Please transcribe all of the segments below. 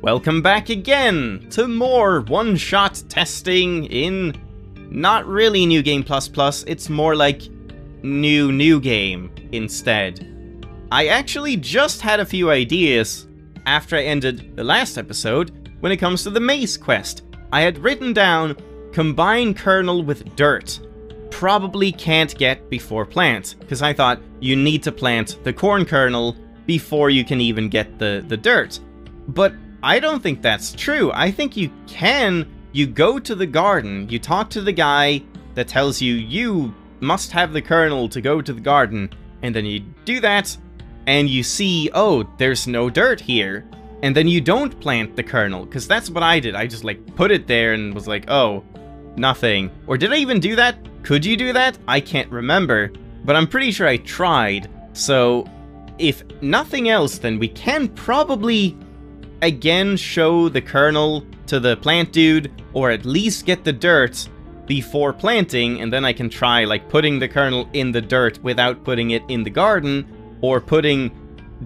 Welcome back again to more one-shot testing in not really New Game Plus Plus, it's more like New Game instead. I actually just had a few ideas after I ended the last episode when it comes to the maze quest. I had written down combine kernel with dirt. Probably can't get before plant, because I thought you need to plant the corn kernel before you can even get the dirt. But I don't think that's true. I think you can. You go to the garden, you talk to the guy that tells you you must have the kernel to go to the garden, and then you do that, and you see, oh, there's no dirt here, and then you don't plant the kernel, because that's what I did. I just, like, put it there and was like, oh, nothing. Or did I even do that? Could you do that? I can't remember, but I'm pretty sure I tried. So, if nothing else, then we can probably again show the kernel to the plant dude, or at least get the dirt before planting, and then I can try, like, putting the kernel in the dirt without putting it in the garden, or putting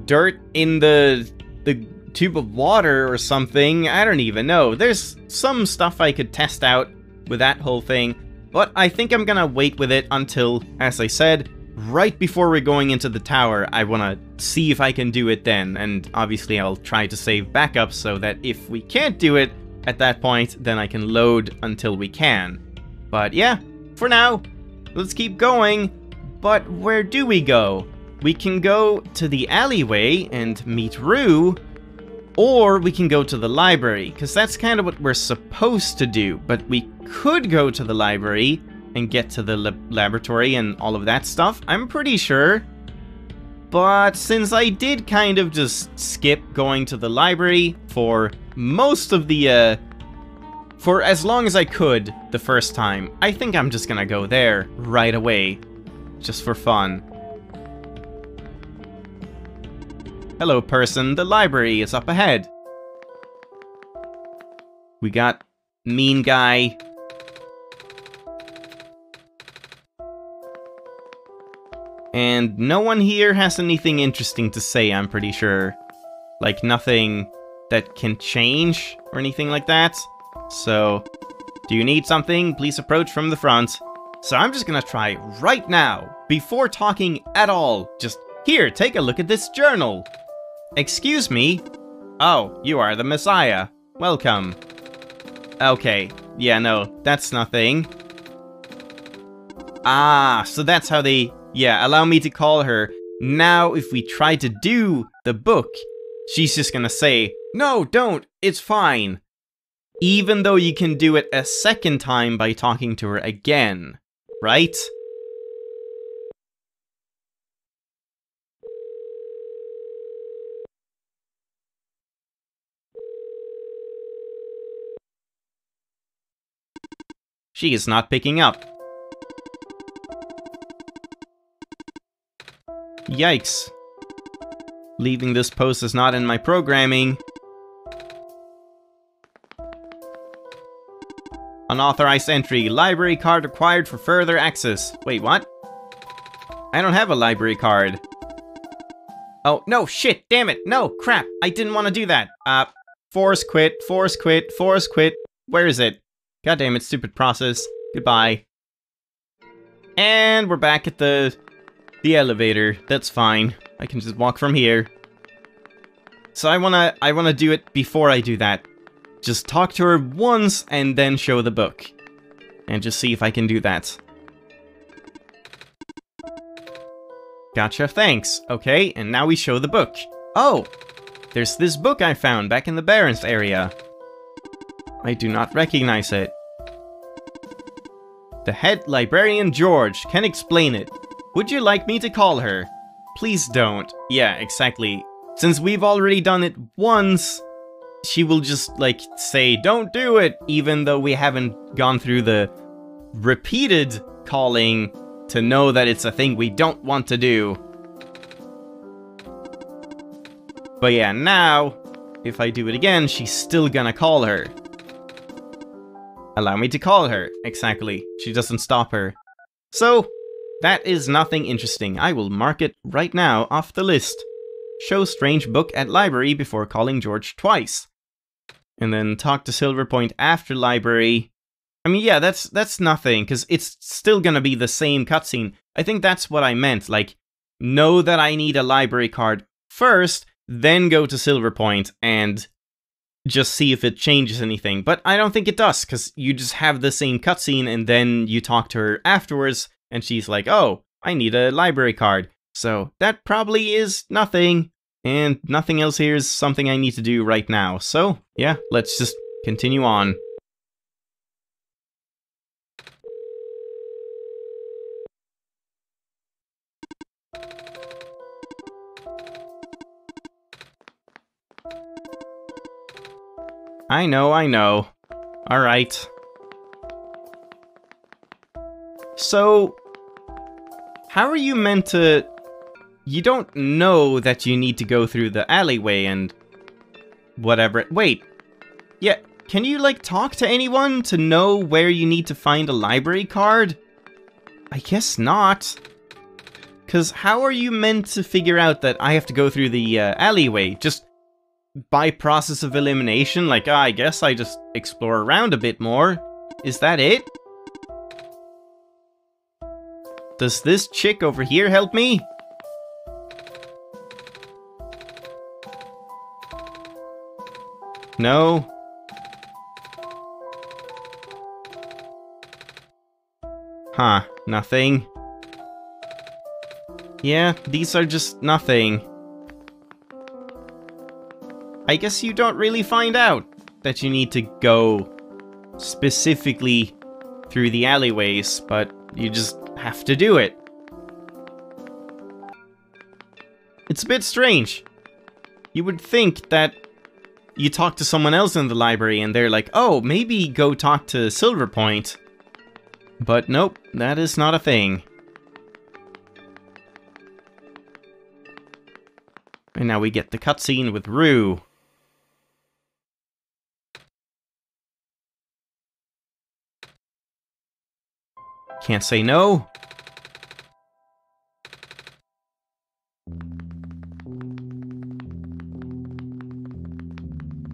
dirt in the tube of water or something. I don't even know. There's some stuff I could test out with that whole thing, but I think I'm gonna wait with it until, as I said, right before we're going into the tower. I wanna see if I can do it then, and obviously I'll try to save backup so that if we can't do it at that point, then I can load until we can. But yeah, for now, let's keep going. But where do we go? We can go to the alleyway and meet Rue, or we can go to the library, because that's kind of what we're supposed to do. But we could go to the library and get to the laboratory and all of that stuff, I'm pretty sure. But since I did kind of just skip going to the library for most of the, for as long as I could the first time, I think I'm just gonna go there right away, just for fun. Hello, person. The library is up ahead. We got mean guy. And no one here has anything interesting to say, I'm pretty sure. Like, nothing that can change or anything like that. So, do you need something? Please approach from the front. So I'm just gonna try right now, before talking at all. Just, here, take a look at this journal. Excuse me? Oh, you are the Messiah. Welcome. Okay, yeah, no, that's nothing. Ah, so that's how they... Yeah, allow me to call her. Now, if we try to do the book, she's just gonna say, no, don't, it's fine. Even though you can do it a second time by talking to her again, right? She is not picking up. Yikes. Leaving this post is not in my programming. Unauthorized entry. Library card required for further access. Wait, what? I don't have a library card. Oh, no, shit, damn it, no, crap, I didn't want to do that. Force quit, force quit, force quit. Where is it? God damn it, stupid process. Goodbye. And we're back at the elevator. That's fine. I can just walk from here. So I wanna do it before I do that. Just talk to her once and then show the book. And just see if I can do that. Gotcha, thanks. Okay, and now we show the book. Oh! There's this book I found back in the Barrens area. I do not recognize it. The head librarian George can explain it. Would you like me to call her? Please don't. Yeah, exactly. Since we've already done it once, she will just, like, say, don't do it, even though we haven't gone through the repeated calling to know that it's a thing we don't want to do. But yeah, now, if I do it again, she's still gonna call her. Allow me to call her. Exactly. She doesn't stop her. So... that is nothing interesting. I will mark it right now off the list. Show strange book at library before calling George twice. and then talk to Silverpoint after library. I mean, yeah, that's nothing, because it's still gonna be the same cutscene. I think that's what I meant, like, know that I need a library card first, then go to Silverpoint and just see if it changes anything. But I don't think it does, because you just have the same cutscene, and then you talk to her afterwards, and she's like, oh, I need a library card. So that probably is nothing, and nothing else here is something I need to do right now. So, yeah, let's just continue on. I know, I know. Alright. So, how are you meant to... You don't know that you need to go through the alleyway and... whatever. Wait. Yeah, can you, like, talk to anyone to know where you need to find a library card? I guess not. 'Cause how are you meant to figure out that I have to go through the alleyway? Just... by process of elimination, like, I guess I just explore around a bit more. Is that it? Does this chick over here help me? No. Huh, nothing. Yeah, these are just nothing. I guess you don't really find out that you need to go specifically through the alleyways, but you just have to do it. It's a bit strange. You would think that you talk to someone else in the library and they're like, oh, maybe go talk to Silverpoint. But nope, that is not a thing. And now we get the cutscene with Rue. Can't say no.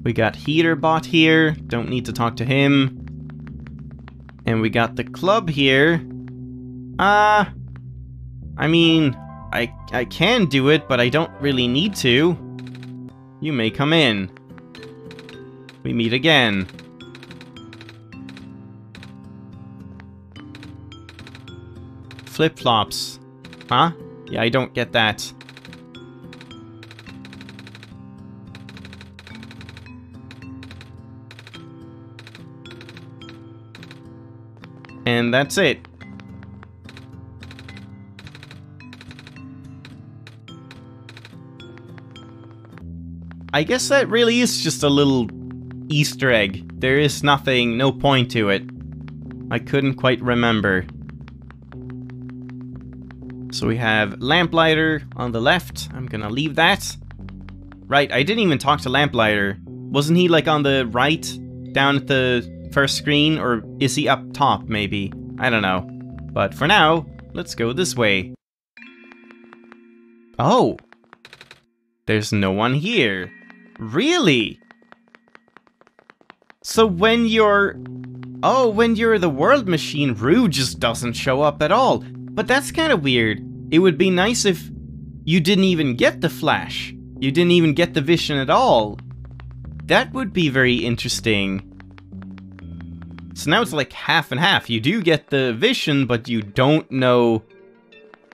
We got Heaterbot here, don't need to talk to him. And we got the club here. I mean, I can do it, but I don't really need to. You may come in. We meet again. Flip-flops. Huh? Yeah, I don't get that. And that's it. I guess that really is just a little Easter egg. There is nothing, no point to it. I couldn't quite remember. So we have Lamplighter on the left. I'm gonna leave that. Right, I didn't even talk to Lamplighter. Wasn't he like on the right, down at the first screen, or is he up top maybe? I don't know. But for now, let's go this way. Oh! There's no one here. Really? So when you're... oh, when you're the World Machine, Rue just doesn't show up at all. But that's kind of weird. It would be nice if you didn't even get the flash. You didn't even get the vision at all. That would be very interesting. So now it's like half and half. You do get the vision, but you don't know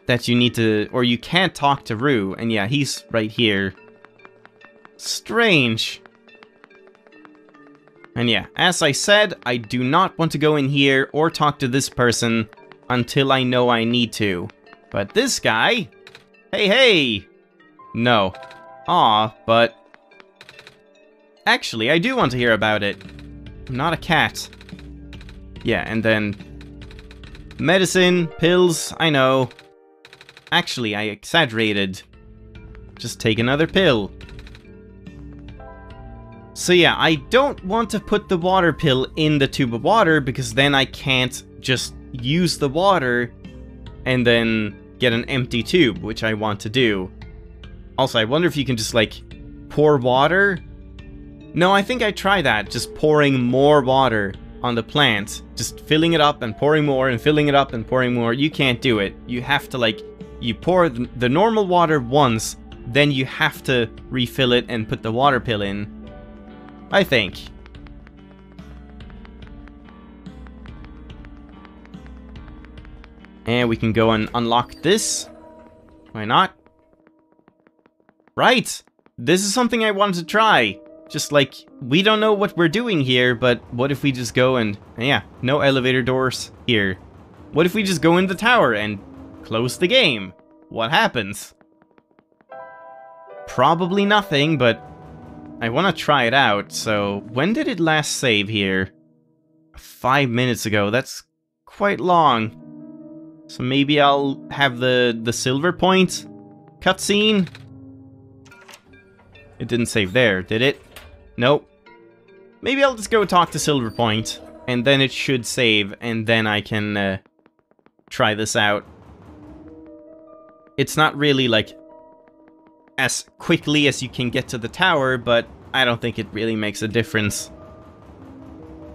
that you need to... or you can't talk to Rue. And yeah, he's right here. Strange. And yeah, as I said, I do not want to go in here or talk to this person until I know I need to. But this guy... hey, hey! No. Aw, but... actually, I do want to hear about it. I'm not a cat. Yeah, and then... medicine, pills, I know. Actually, I exaggerated. Just take another pill. So yeah, I don't want to put the water pill in the tube of water, because then I can't just use the water and then get an empty tube, which I want to do. Also, I wonder if you can just, like, pour water No, I think I try that, just pouring more water on the plant. Just filling it up and pouring more and filling it up and pouring more. You can't do it. You have to, like, you pour the normal water once, then you have to refill it and put the water pill in, I think. And we can go and unlock this. Why not? Right! This is something I wanted to try. Just like, we don't know what we're doing here, but what if we just go and... yeah, no elevator doors here. What if we just go in the tower and close the game? What happens? Probably nothing, but I want to try it out, so... when did it last save here? 5 minutes ago, that's quite long. So maybe I'll have the Silverpoint cutscene? It didn't save there, did it? Nope. Maybe I'll just go talk to Silverpoint, and then it should save, and then I can try this out. It's not really, like, as quickly as you can get to the tower, but I don't think it really makes a difference.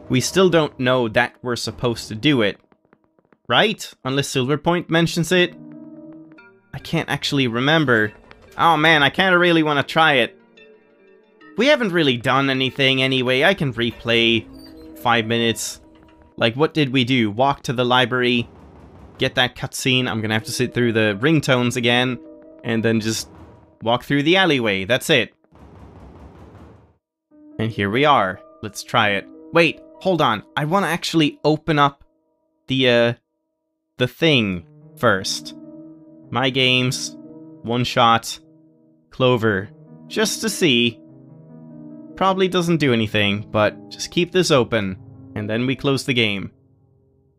We still don't know that we're supposed to do it. Right? Unless Silverpoint mentions it. I can't actually remember. Oh man, I kinda really wanna try it. We haven't really done anything anyway. I can replay 5 minutes. Like, what did we do? Walk to the library, get that cutscene. I'm gonna have to sit through the ringtones again, and then just walk through the alleyway. That's it. And here we are. Let's try it. Wait, hold on. I wanna actually open up the thing first. My games, OneShot, Clover, just to see. Probably doesn't do anything, but just keep this open, and then we close the game.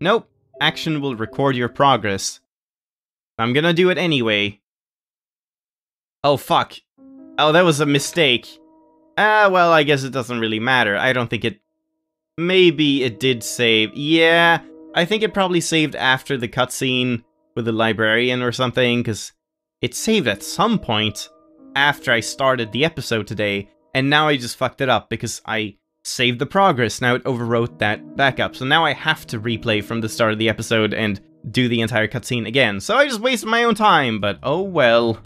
Nope, action will record your progress. I'm gonna do it anyway. Oh fuck. Oh, that was a mistake. Well, I guess it doesn't really matter. I don't think it... maybe it did save. Yeah, I think it probably saved after the cutscene with the librarian or something, because it saved at some point after I started the episode today, and now I just fucked it up because I saved the progress. Now it overwrote that backup, so now I have to replay from the start of the episode and do the entire cutscene again. So I just wasted my own time, but oh well.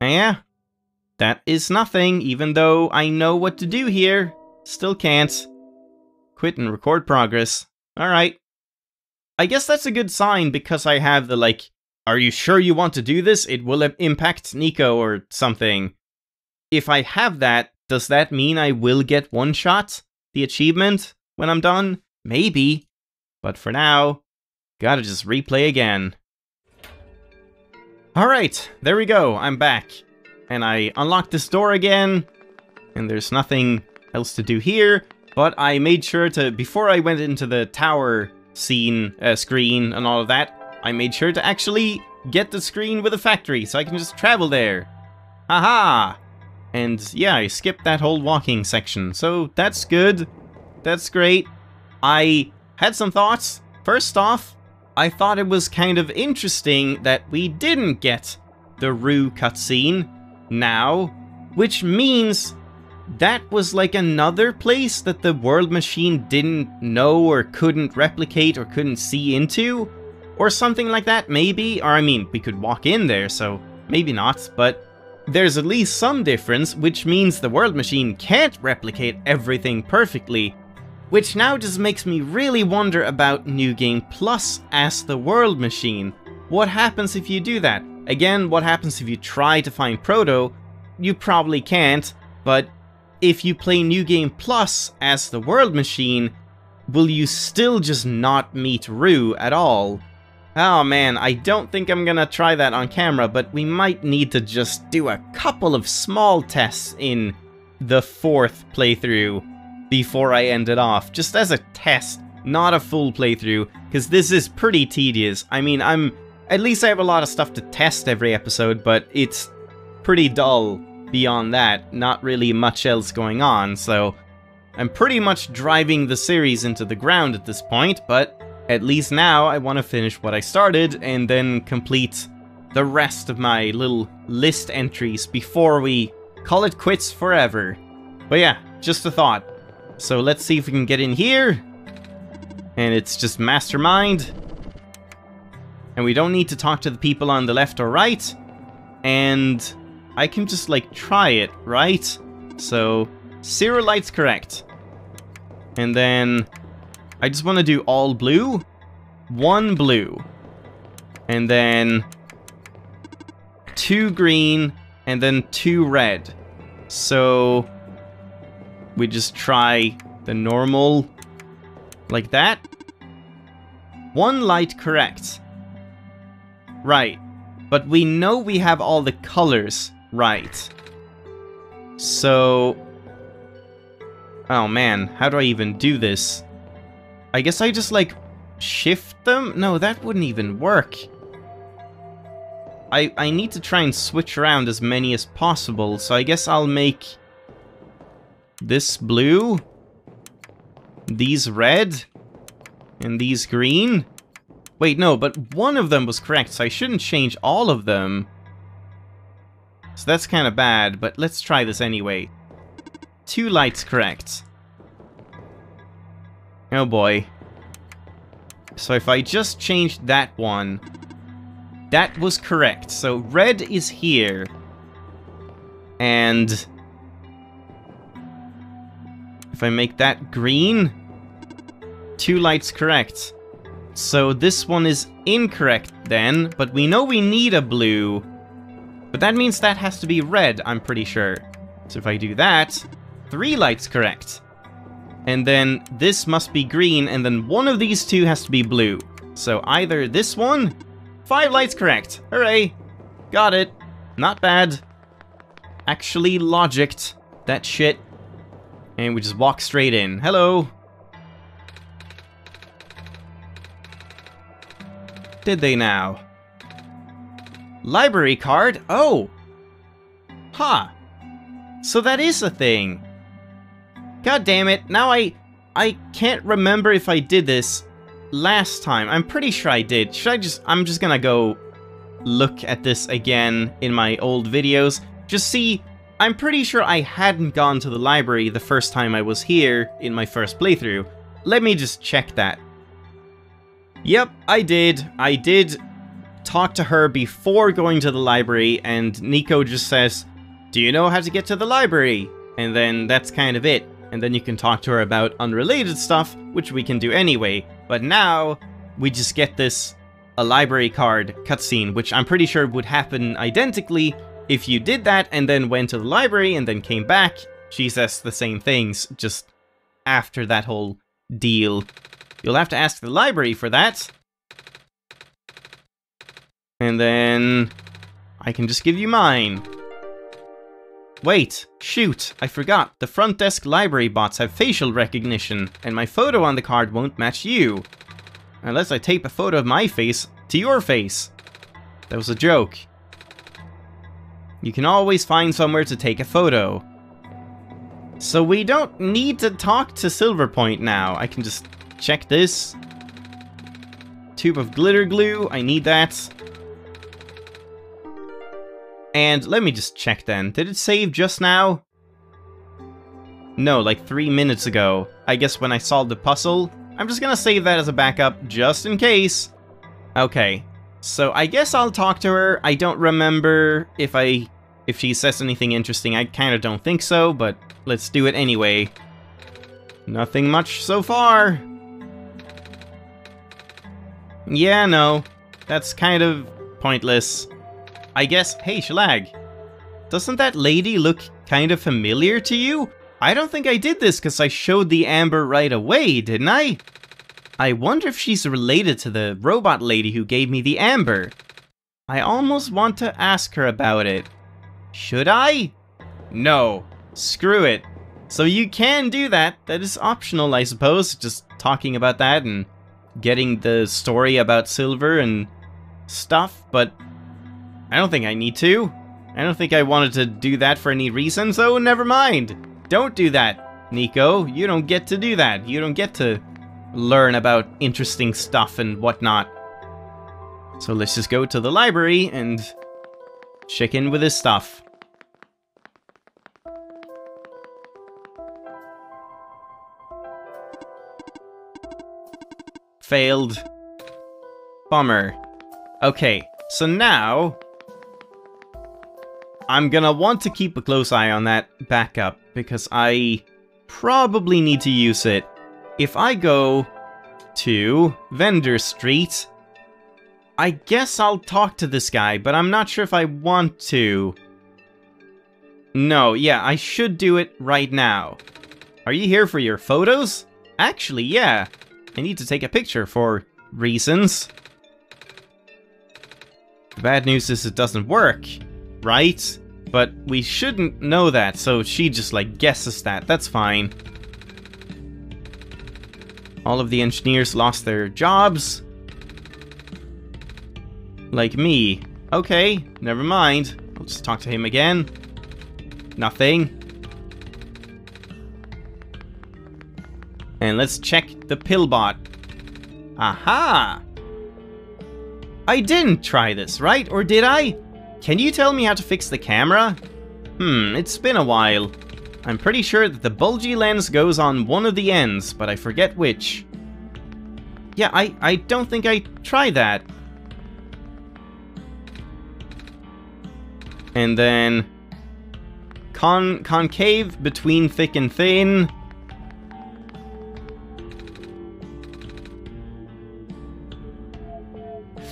Yeah, that is nothing, even though I know what to do here. Still can't. Quit and record progress. Alright. I guess that's a good sign because I have the, like, are you sure you want to do this? It will impact Niko or something. If I have that, does that mean I will get OneShot the achievement when I'm done? Maybe. But for now, gotta just replay again. Alright, there we go. I'm back. And I unlocked this door again. And there's nothing else to do here, but I made sure to, before I went into the tower scene, screen and all of that, I made sure to actually get the screen with a factory so I can just travel there. Haha! And yeah, I skipped that whole walking section, so that's good. That's great. I had some thoughts. First off, I thought it was kind of interesting that we didn't get the Rue cutscene now, which means that was like another place that the World Machine didn't know or couldn't replicate or couldn't see into, or something like that maybe, or I mean, we could walk in there, so maybe not, but there's at least some difference, which means the World Machine can't replicate everything perfectly, which now just makes me really wonder about New Game Plus as the World Machine. What happens if you do that? Again, what happens if you try to find Proto? You probably can't, but if you play New Game Plus as the World Machine, will you still just not meet Rue at all? Oh man, I don't think I'm gonna try that on camera, but we might need to just do a couple of small tests in the 4th playthrough before I end it off. Just as a test, not a full playthrough, because this is pretty tedious. I mean, at least I have a lot of stuff to test every episode, but it's pretty dull. Beyond that, not really much else going on, so I'm pretty much driving the series into the ground at this point, but at least now I want to finish what I started and then complete the rest of my little list entries before we call it quits forever. But yeah, just a thought. So let's see if we can get in here. And it's just Mastermind. And we don't need to talk to the people on the left or right. And I can just, like, try it, right? So, zero lights correct. And then I just want to do all blue, one blue. And then two green, and then two red. So we just try the normal, like that. One light correct. Right. But we know we have all the colors right. So, oh man, how do I even do this? I guess I just, like, shift them? No, that wouldn't even work. I need to try and switch around as many as possible, so I guess I'll make this blue, these red, and these green. Wait, no, but one of them was correct, so I shouldn't change all of them. So that's kind of bad, but let's try this anyway. Two lights correct. Oh boy. So if I just changed that one, that was correct. So red is here. And if I make that green, two lights correct. So this one is incorrect then, but we know we need a blue. But that means that has to be red, I'm pretty sure. So if I do that, three lights correct. And then this must be green, and then one of these two has to be blue. So either this one, five lights correct. Hooray! Got it. Not bad. Actually logicked that shit. And we just walk straight in. Hello. Did they now? Library card? Oh! Ha! Huh. So that is a thing. God damn it, now I can't remember if I did this last time. I'm pretty sure I did. I'm just gonna go look at this again in my old videos. Just see, I'm pretty sure I hadn't gone to the library the first time I was here in my first playthrough. Let me just check that. Yep, I did. I did talk to her before going to the library, and Niko just says, "Do you know how to get to the library?" And then that's kind of it. And then you can talk to her about unrelated stuff, which we can do anyway. But now, we just get this a library card cutscene, which I'm pretty sure would happen identically if you did that and then went to the library and then came back. She says the same things, just after that whole deal. You'll have to ask the library for that. And then I can just give you mine. Wait, shoot, I forgot. The front desk library bots have facial recognition, and my photo on the card won't match you. Unless I tape a photo of my face to your face. That was a joke. You can always find somewhere to take a photo. So we don't need to talk to Silverpoint now. I can just check this. Tube of glitter glue, I need that. And let me just check then. Did it save just now? No, like 3 minutes ago. I guess when I solved the puzzle. I'm just gonna save that as a backup, just in case. Okay. So I guess I'll talk to her. I don't remember if she says anything interesting. I kind of don't think so, but let's do it anyway. Nothing much so far. Yeah, no. That's kind of pointless. I guess, hey, Shilag, doesn't that lady look kind of familiar to you? I don't think I did this because I showed the amber right away, didn't I? I wonder if she's related to the robot lady who gave me the amber. I almost want to ask her about it. Should I? No. Screw it. So you can do that. That is optional, I suppose. Just talking about that and getting the story about Silver and stuff, but I don't think I need to. I don't think I wanted to do that for any reason, so never mind. Don't do that, Niko. You don't get to do that. You don't get to learn about interesting stuff and whatnot. So let's just go to the library and check in with his stuff. Failed. Bummer. Okay, so now I'm gonna want to keep a close eye on that backup because I probably need to use it. If I go to Vendor Street, I guess I'll talk to this guy, but I'm not sure if I want to. No, yeah, I should do it right now. Are you here for your photos? Actually, yeah. I need to take a picture for reasons. The bad news is it doesn't work, right? But we shouldn't know that, so she just like guesses that. That's fine. All of the engineers lost their jobs. Like me. Okay, never mind. I'll just talk to him again. Nothing. And let's check the Pillbot. Aha! I didn't try this, right? Or did I? Can you tell me how to fix the camera? It's been a while. I'm pretty sure that the bulgy lens goes on one of the ends, but I forget which. Yeah, I don't think I tried that. And then concave between thick and thin.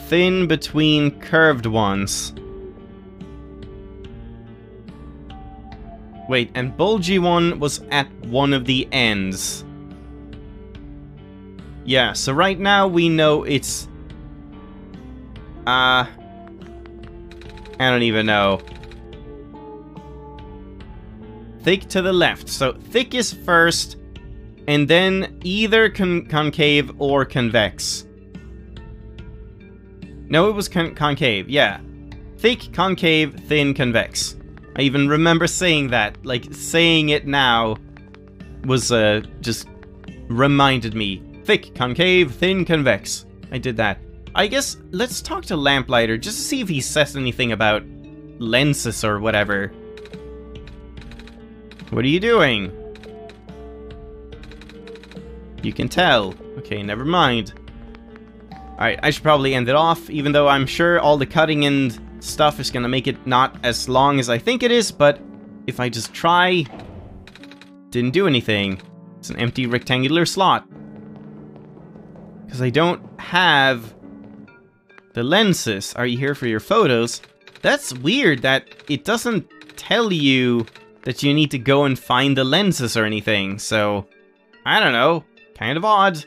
Thin between curved ones. Wait, and bulgy one was at one of the ends. Yeah, so right now we know it's... I don't even know. Thick to the left. So thick is first, and then either concave or convex. No, it was concave, yeah. Thick, concave, thin, convex. I even remember saying that. Like, saying it now was, just reminded me. Thick, concave, thin, convex. I did that. I guess let's talk to Lamplighter just to see if he says anything about lenses or whatever. What are you doing? You can tell. Okay, never mind. Alright, I should probably end it off, even though I'm sure all the cutting and stuff is gonna make it not as long as I think it is, but if I just try... Didn't do anything. It's an empty rectangular slot. Because I don't have the lenses. Are you here for your photos? That's weird that it doesn't tell you that you need to go and find the lenses or anything, so... I don't know. Kind of odd.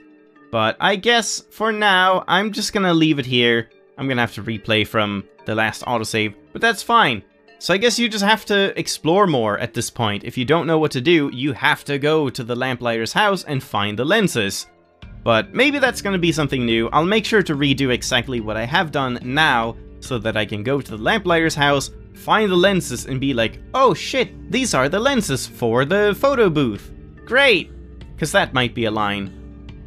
But I guess, for now, I'm just gonna leave it here. I'm gonna have to replay from the last autosave, but that's fine. So I guess you just have to explore more at this point. If you don't know what to do, you have to go to the Lamplighter's house and find the lenses. But maybe that's gonna be something new. I'll make sure to redo exactly what I have done now, so that I can go to the Lamplighter's house, find the lenses, and be like, oh shit, these are the lenses for the photo booth. Great! Because that might be a line.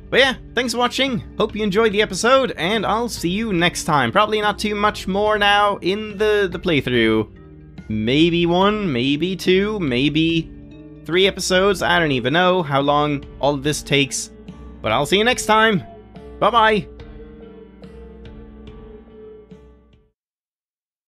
But yeah, thanks for watching, hope you enjoyed the episode, and I'll see you next time. Probably not too much more now in the playthrough. Maybe one, maybe two, maybe three episodes, I don't even know how long all of this takes. But I'll see you next time, bye-bye!